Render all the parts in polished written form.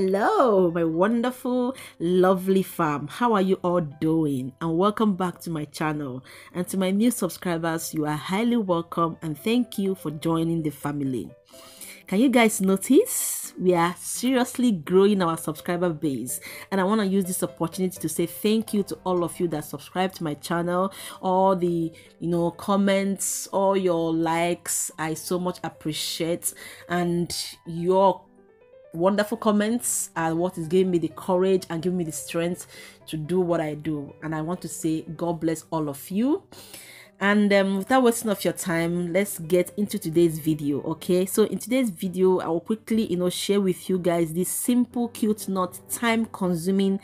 Hello, my wonderful, lovely fam. How are you all doing? And welcome back to my channel. And to my new subscribers, you are highly welcome and thank you for joining the family. Can you guys notice? We are seriously growing our subscriber base, and I want to use this opportunity to say thank you to all of you that subscribe to my channel. All the comments, all your likes, I so much appreciate, and your wonderful comments are what is giving me the courage and giving me the strength to do what I do. And I want to say God bless all of you. And without wasting of your time, let's get into today's video. Okay, so in today's video, I will quickly share with you guys this simple, cute, not time consuming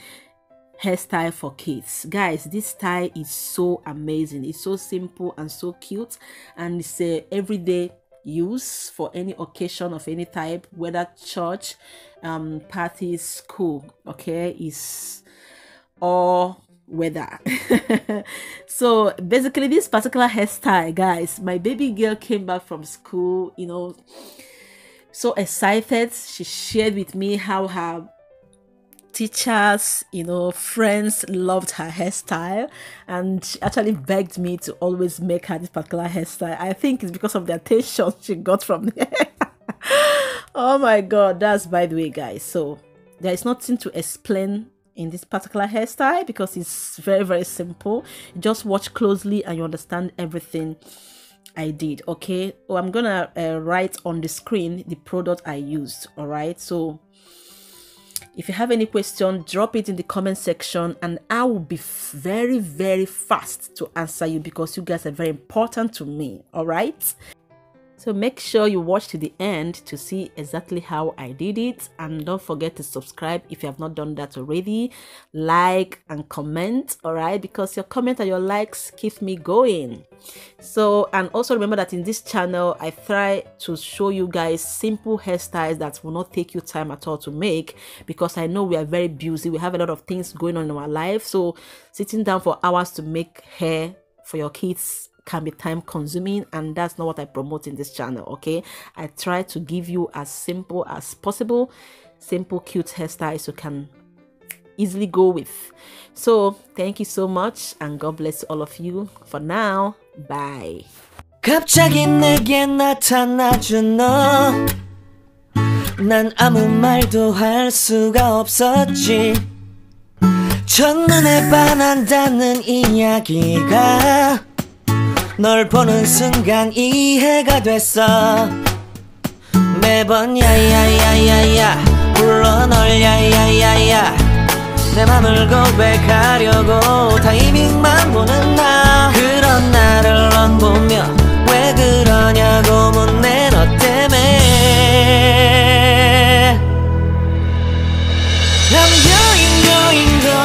hairstyle for kids. Guys, this style is so amazing. It's so simple and so cute, and it's a everyday use for any occasion of any type, whether church, parties, school, okay, is all weather. So basically, this particular hairstyle, guys, my baby girl came back from school, so excited. She shared with me how her teachers, friends loved her hairstyle, and she actually begged me to always make her this particular hairstyle. I think it's because of the attention she got from there. Oh my God, that's by the way, guys. So there is nothing to explain in this particular hairstyle because it's very, very simple. Just watch closely and you understand everything I did. Okay, well, I'm gonna write on the screen the product I used. All right, so if you have any question, drop it in the comment section, and I will be very, very fast to answer you because you guys are very important to me. All right, so make sure you watch to the end to see exactly how I did it, and don't forget to subscribe if you have not done that already. Like and comment, all right, because your comment and your likes keep me going. So, and also remember that in this channel, I try to show you guys simple hairstyles that will not take you time at all to make, because I know we are very busy. We have a lot of things going on in our life, so sitting down for hours to make hair for your kids can be time consuming, and that's not what I promote in this channel. Okay, I try to give you as simple as possible, simple cute hairstyles you can easily go with. So thank you so much, and God bless all of you. For now, bye. 갑자기 내게 나타나준 너, 난 아무 말도 할 수가 없었지. 첫눈에 반한다는 이야기가 널 보는 순간 이해가 됐어. 매번 야야야야야 불러 널 야야야야 내 맘을 고백하려고 타이밍만 보는 나. 그런 나를 넌 보며 왜 그러냐고 묻네. 너 때문에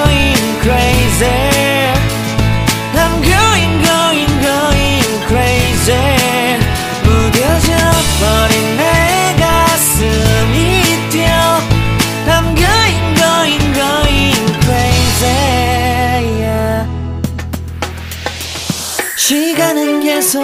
I'm going crazy. 시간은 계속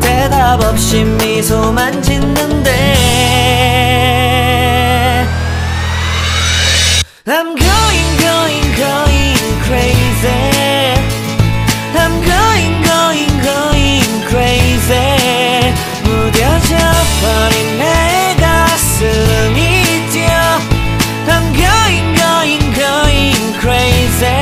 대답 없이 미소만 짓는데 I'm going crazy. I'm going crazy. 무뎌져 버린 내 가슴이 뛰어. I'm going crazy.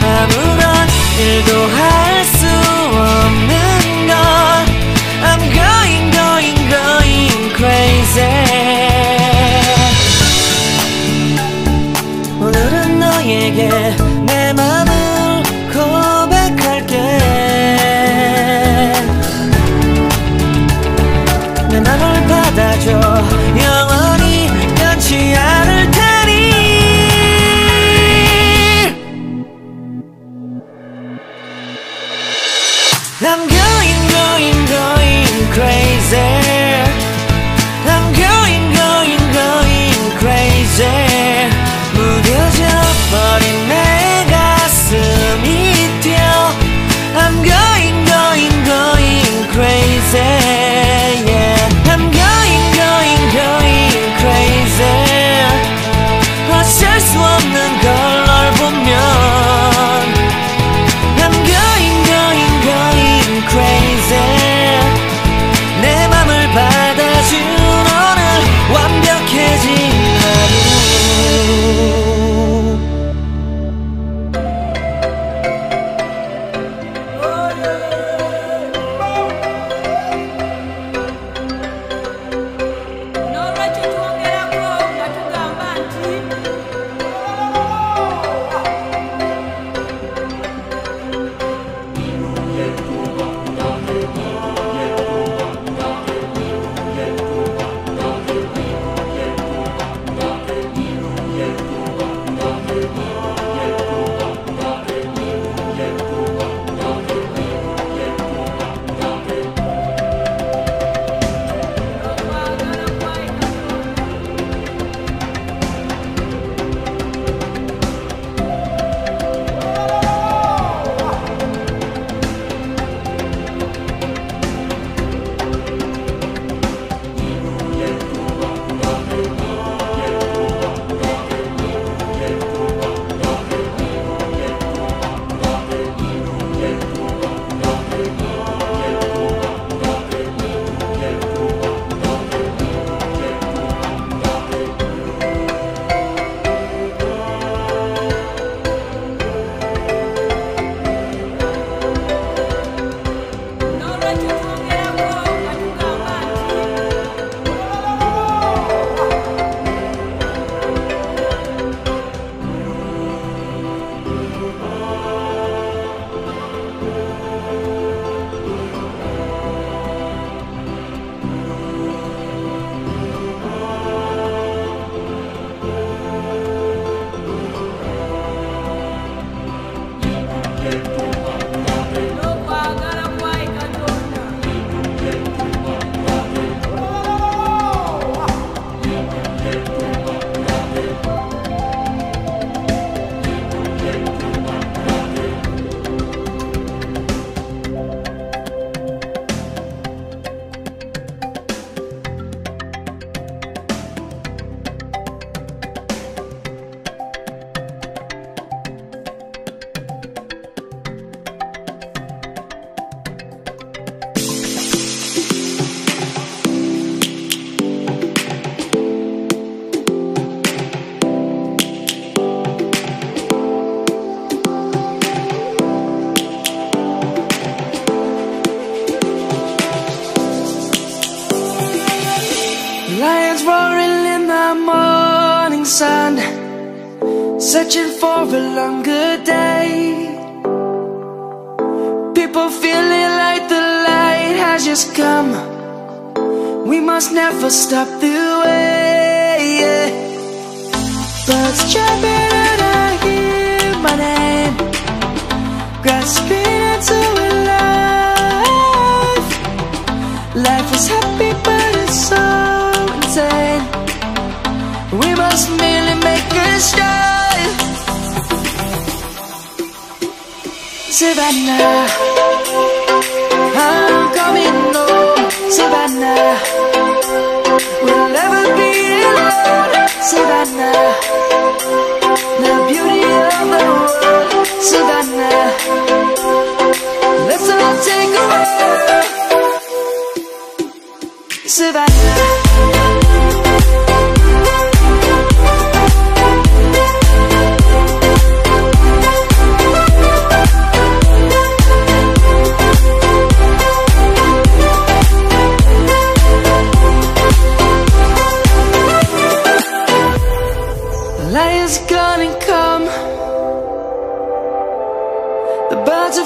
아무런 일도 할 수 없는 Searching for a longer day. People feeling like the light has just come. We must never stop the way. Birds chirping and I hear my name, grasping into a life. Life is happy but it's so insane. We must merely make a start. Savannah, I'm coming home. Savannah, we'll never be alone. Savannah, the beauty of the world. Savannah, let's all take a walk. Savannah.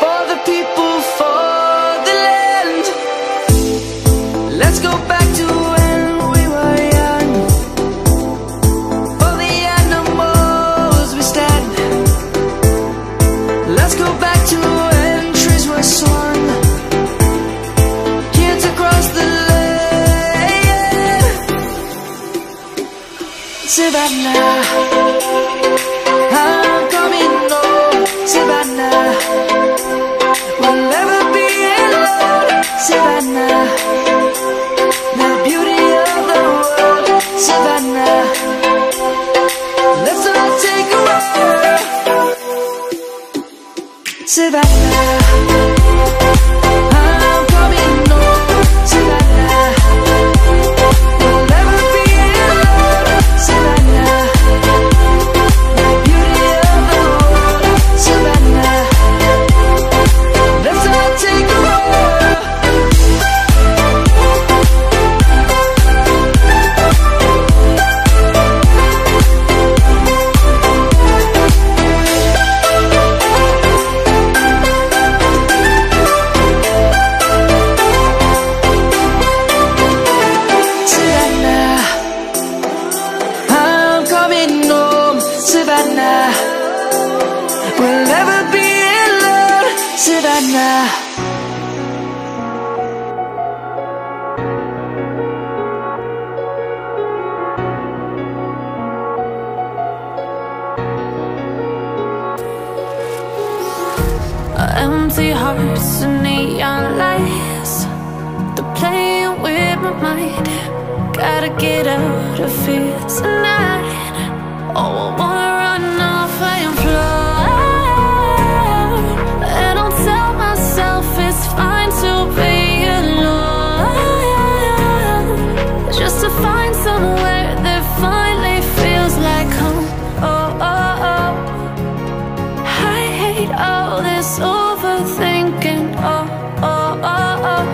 for the people, for the land. Let's go back to when we were young. Empty hearts and neon lights, they're playing with my mind. Gotta get out of here tonight. Oh, I wanna run off and fly, and I'll tell myself it's fine to be alone, just to find somewhere that finally feels like home. Oh, oh, oh, I hate all this overthinking. Oh, oh, oh, oh.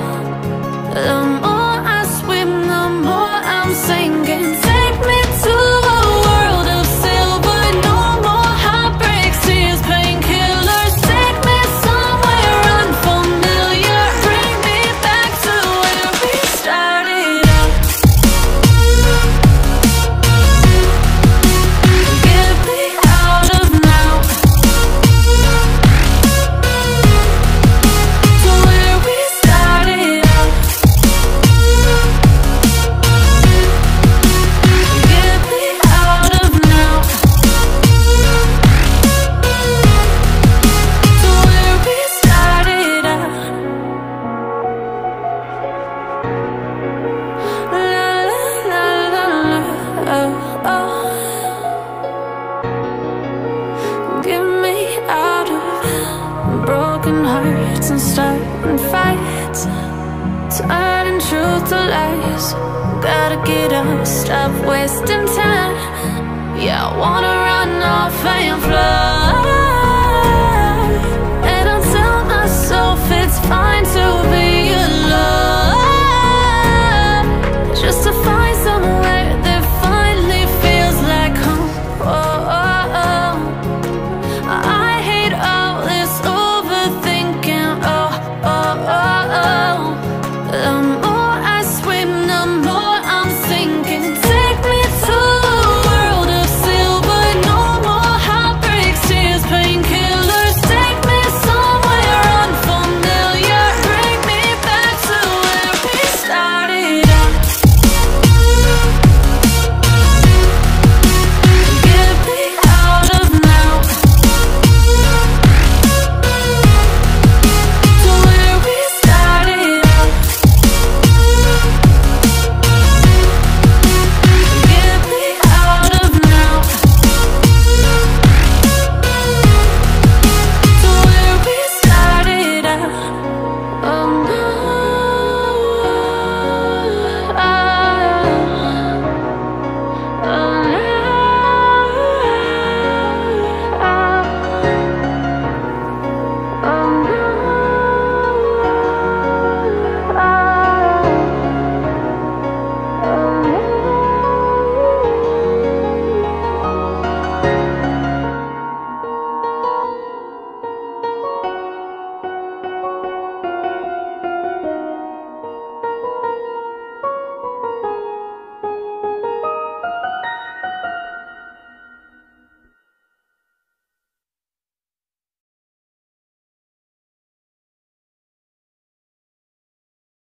The more I swim, the more I'm sinking. Take me to a world of silver. No more heartbreaks, tears, painkillers. Take me somewhere unfamiliar. Bring me back to where we started out. Get me out of now. To where we started out. Get me out of now. To where we started out. La la la la la. Oh, oh. Get me out of broken hearts and starting fights, turning truth to lies. Gotta get up, stop wasting time.